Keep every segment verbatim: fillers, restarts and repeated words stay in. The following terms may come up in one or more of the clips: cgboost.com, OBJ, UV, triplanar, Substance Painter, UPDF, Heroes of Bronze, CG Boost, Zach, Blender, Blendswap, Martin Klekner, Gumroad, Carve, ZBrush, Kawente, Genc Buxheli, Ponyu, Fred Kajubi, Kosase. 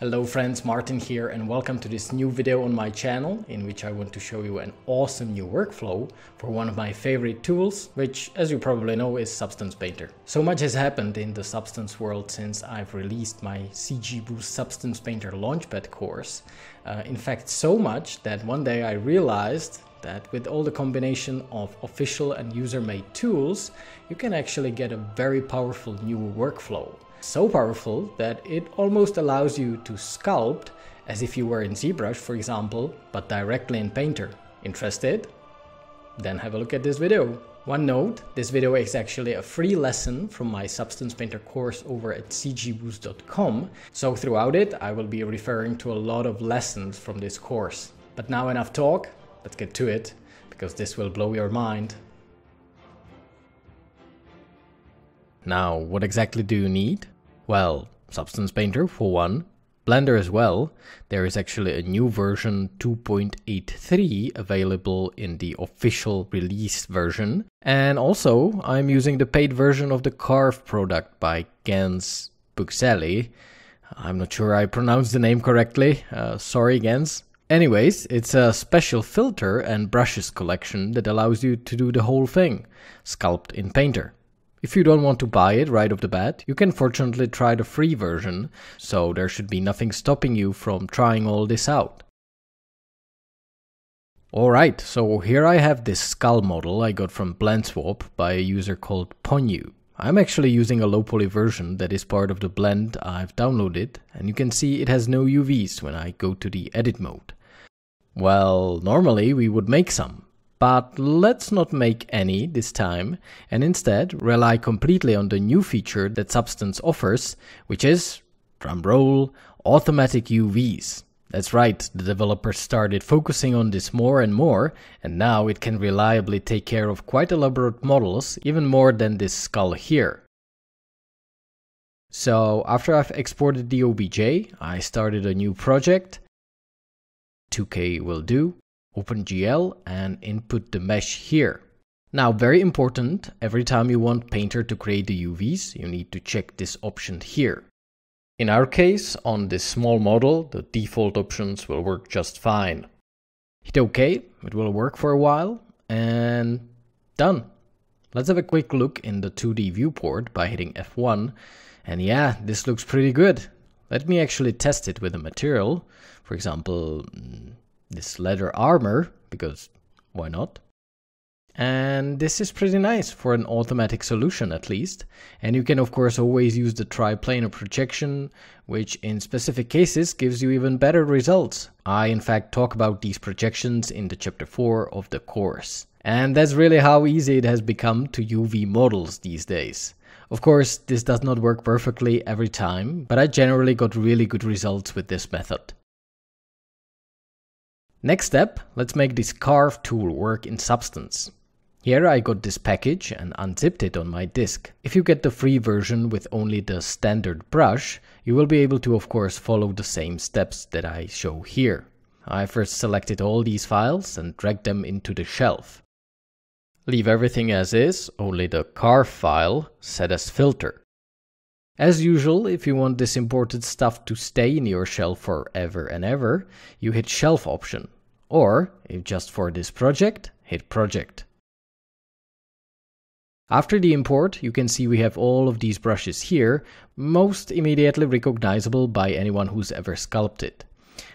Hello friends, Martin here and welcome to this new video on my channel in which I want to show you an awesome new workflow for one of my favorite tools, which as you probably know is Substance Painter. So much has happened in the Substance world since I've released my C G Boost Substance Painter Launchpad course. Uh, in fact, so much that one day I realized that with all the combination of official and user-made tools, you can actually get a very powerful new workflow. So powerful that it almost allows you to sculpt as if you were in ZBrush, for example, but directly in Painter. Interested? Then have a look at this video. One note, this video is actually a free lesson from my Substance Painter course over at c g boost dot com. So throughout it, I will be referring to a lot of lessons from this course. But now enough talk, let's get to it, because this will blow your mind. Now, what exactly do you need? Well, Substance Painter for one, Blender as well. There is actually a new version two point eight three available in the official release version. And also, I'm using the paid version of the Carve product by Genc Buxheli. I'm not sure I pronounced the name correctly, uh, sorry Gens. Anyways, it's a special filter and brushes collection that allows you to do the whole thing, sculpt in Painter. If you don't want to buy it right off the bat, you can fortunately try the free version, so there should be nothing stopping you from trying all this out. Alright, so here I have this skull model I got from Blendswap by a user called Ponyu. I'm actually using a low poly version that is part of the blend I've downloaded, and you can see it has no U Vs when I go to the edit mode. Well, normally we would make some. But let's not make any this time, and instead rely completely on the new feature that Substance offers, which is, drumroll, automatic U Vs. That's right, the developers started focusing on this more and more, and now it can reliably take care of quite elaborate models, even more than this skull here. So after I've exported the O B J, I started a new project, two K will do. Open G L and input the mesh here. Now, very important, every time you want Painter to create the U Vs, you need to check this option here. In our case, on this small model, the default options will work just fine. Hit OK, it will work for a while, and done. Let's have a quick look in the two D viewport by hitting F one, and yeah, this looks pretty good. Let me actually test it with a material, for example, this leather armor, because why not? And this is pretty nice for an automatic solution at least. And you can of course always use the triplanar projection, which in specific cases gives you even better results. I in fact talk about these projections in the chapter four of the course. And that's really how easy it has become to U V models these days. Of course, this does not work perfectly every time, but I generally got really good results with this method. Next step, let's make this Carve tool work in Substance. Here I got this package and unzipped it on my disk. If you get the free version with only the standard brush, you will be able to of course follow the same steps that I show here. I first selected all these files and dragged them into the shelf. Leave everything as is, only the Carve file set as filter. As usual, if you want this imported stuff to stay in your shelf forever and ever, you hit Shelf option. Or, if just for this project, hit Project. After the import, you can see we have all of these brushes here, most immediately recognizable by anyone who's ever sculpted.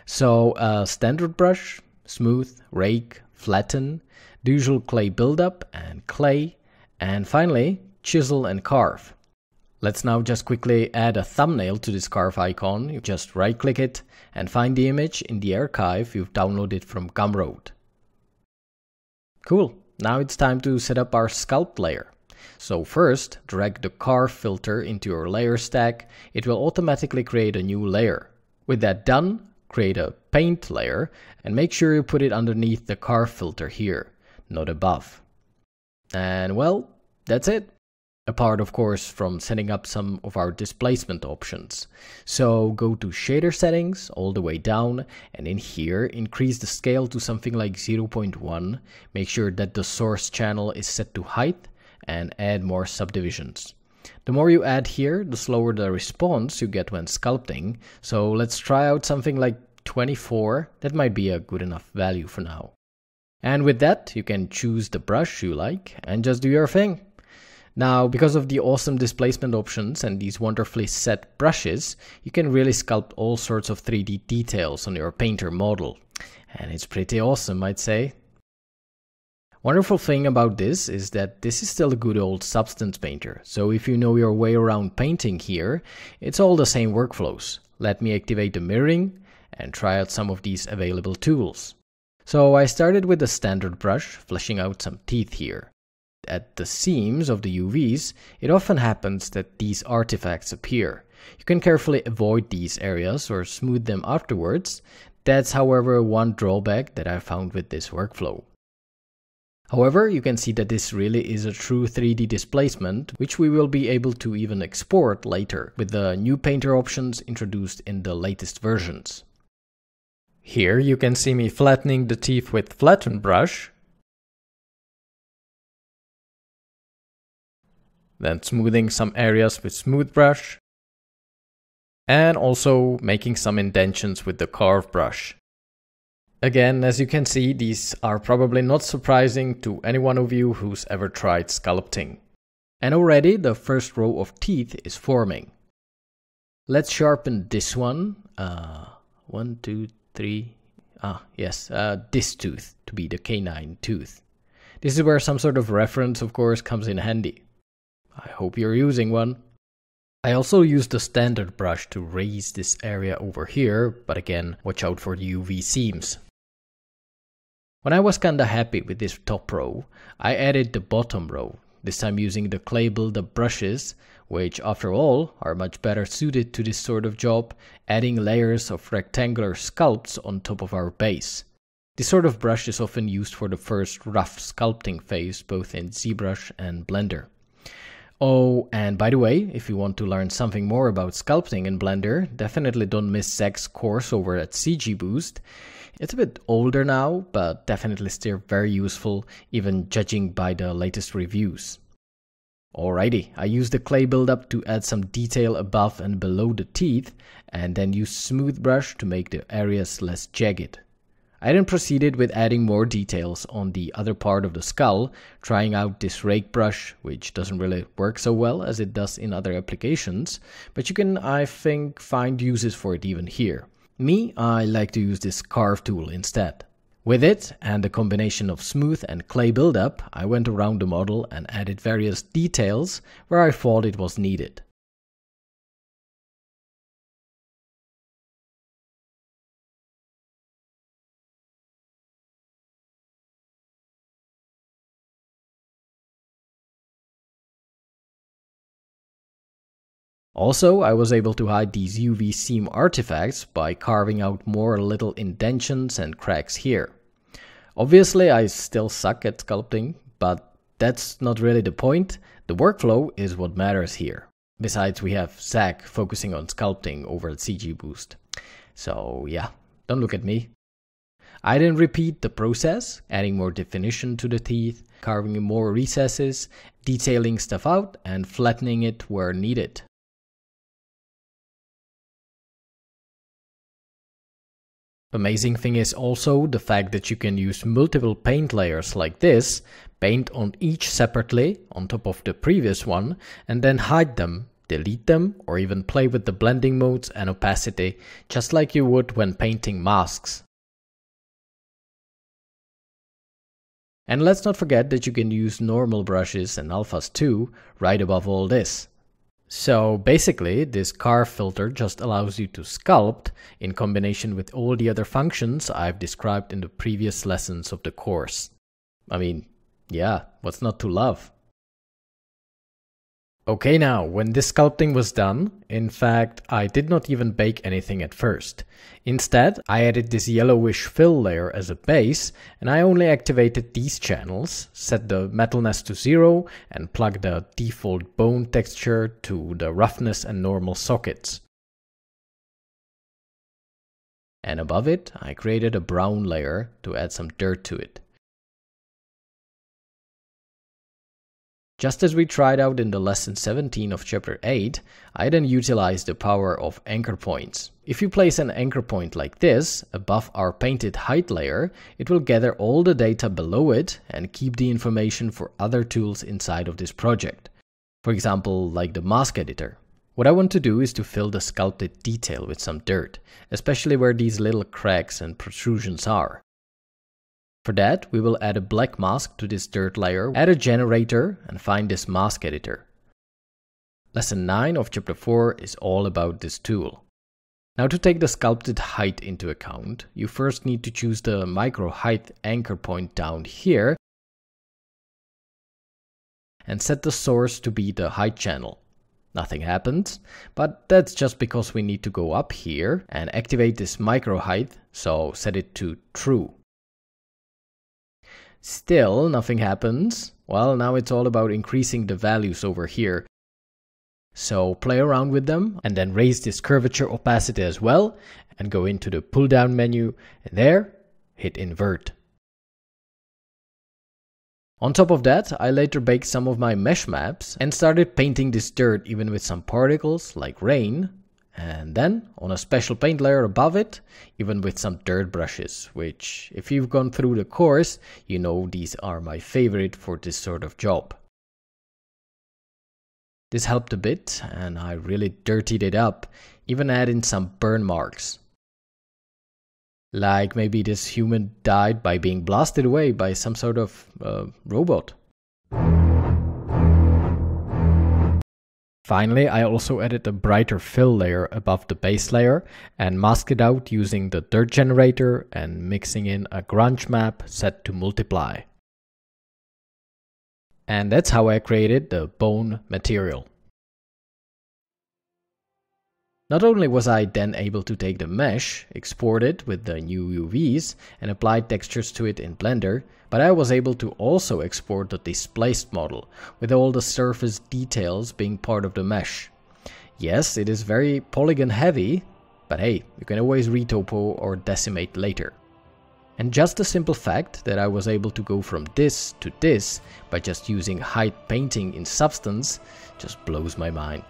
So, uh, standard brush, smooth, rake, flatten, the usual clay buildup and clay, and finally, chisel and carve. Let's now just quickly add a thumbnail to this Carve icon. You just right-click it and find the image in the archive you've downloaded from Gumroad. Cool, now it's time to set up our sculpt layer. So first, drag the Carve filter into your layer stack. It will automatically create a new layer. With that done, create a paint layer and make sure you put it underneath the Carve filter here, not above. And well, that's it. Apart of course from setting up some of our displacement options. So go to shader settings all the way down, and in here increase the scale to something like zero point one, make sure that the source channel is set to height, and add more subdivisions. The more you add here, the slower the response you get when sculpting, so let's try out something like twenty-four, that might be a good enough value for now. And with that, you can choose the brush you like and just do your thing. Now, because of the awesome displacement options and these wonderfully set brushes, you can really sculpt all sorts of three D details on your painter model. And it's pretty awesome, I'd say. Wonderful thing about this is that this is still a good old Substance Painter, so if you know your way around painting here, it's all the same workflows. Let me activate the mirroring and try out some of these available tools. So I started with the standard brush, fleshing out some teeth here. At the seams of the U Vs, it often happens that these artifacts appear. You can carefully avoid these areas or smooth them afterwards. That's however one drawback that I found with this workflow. However, you can see that this really is a true three D displacement, which we will be able to even export later with the new painter options introduced in the latest versions. Here you can see me flattening the teeth with flatten brush, then smoothing some areas with smooth brush, and also making some indentions with the carve brush. Again, as you can see, these are probably not surprising to any one of you who's ever tried sculpting. And already the first row of teeth is forming. Let's sharpen this one. Uh, one, two, three. Ah, yes, uh, this tooth to be the canine tooth. This is where some sort of reference, of course, comes in handy. I hope you're using one. I also used the standard brush to raise this area over here, but again, watch out for the U V seams. When I was kinda happy with this top row, I added the bottom row, this time using the clay builder brushes, which after all are much better suited to this sort of job, adding layers of rectangular sculpts on top of our base. This sort of brush is often used for the first rough sculpting phase both in ZBrush and Blender. Oh, and by the way, if you want to learn something more about sculpting in Blender, definitely don't miss Zach's course over at C G Boost. It's a bit older now, but definitely still very useful, even judging by the latest reviews. Alrighty, I used the clay buildup to add some detail above and below the teeth, and then used smooth brush to make the areas less jagged. I then proceeded with adding more details on the other part of the skull, trying out this rake brush, which doesn't really work so well as it does in other applications, but you can, I think, find uses for it even here. Me, I like to use this carve tool instead. With it, and the combination of smooth and clay buildup, I went around the model and added various details where I thought it was needed. Also, I was able to hide these U V seam artifacts by carving out more little indentions and cracks here. Obviously, I still suck at sculpting, but that's not really the point. The workflow is what matters here. Besides, we have Zach focusing on sculpting over at C G Boost. So yeah, don't look at me. I then repeat the process, adding more definition to the teeth, carving in more recesses, detailing stuff out and flattening it where needed. Amazing thing is also the fact that you can use multiple paint layers like this, paint on each separately on top of the previous one, and then hide them, delete them, or even play with the blending modes and opacity, just like you would when painting masks. And let's not forget that you can use normal brushes and alphas too, right above all this. So basically, this carve filter just allows you to sculpt in combination with all the other functions I've described in the previous lessons of the course. I mean, yeah, what's not to love? Okay, now, when this sculpting was done, in fact, I did not even bake anything at first. Instead, I added this yellowish fill layer as a base, and I only activated these channels, set the metalness to zero, and plugged the default bone texture to the roughness and normal sockets. And above it, I created a brown layer to add some dirt to it. Just as we tried out in the lesson seventeen of chapter eight, I then utilized the power of anchor points. If you place an anchor point like this above our painted height layer, it will gather all the data below it and keep the information for other tools inside of this project. For example, like the mask editor. What I want to do is to fill the sculpted detail with some dirt, especially where these little cracks and protrusions are. For that, we will add a black mask to this dirt layer, add a generator, and find this mask editor. Lesson nine of chapter four is all about this tool. Now, to take the sculpted height into account, you first need to choose the micro height anchor point down here and set the source to be the height channel. Nothing happens, but that's just because we need to go up here and activate this micro height, so set it to true. Still, nothing happens. Well, now it's all about increasing the values over here. So play around with them and then raise this curvature opacity as well and go into the pull down menu and there, hit invert. On top of that, I later baked some of my mesh maps and started painting this dirt even with some particles like rain. And then, on a special paint layer above it, even with some dirt brushes, which, if you've gone through the course, you know these are my favorite for this sort of job. This helped a bit, and I really dirtied it up, even adding some burn marks. Like maybe this human died by being blasted away by some sort of uh, robot. Finally, I also added a brighter fill layer above the base layer and masked it out using the dirt generator and mixing in a grunge map set to multiply. And that's how I created the bone material. Not only was I then able to take the mesh, export it with the new U Vs and apply textures to it in Blender, but I was able to also export the displaced model, with all the surface details being part of the mesh. Yes, it is very polygon heavy, but hey, you can always retopo or decimate later. And just the simple fact that I was able to go from this to this by just using height painting in Substance just blows my mind.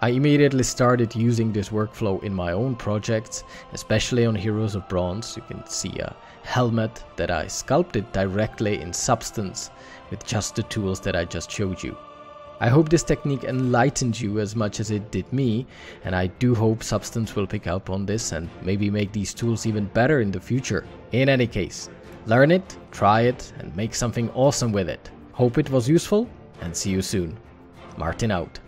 I immediately started using this workflow in my own projects, especially on Heroes of Bronze. You can see a helmet that I sculpted directly in Substance with just the tools that I just showed you. I hope this technique enlightened you as much as it did me, and I do hope Substance will pick up on this and maybe make these tools even better in the future. In any case, learn it, try it, and make something awesome with it. Hope it was useful, and see you soon. Martin out.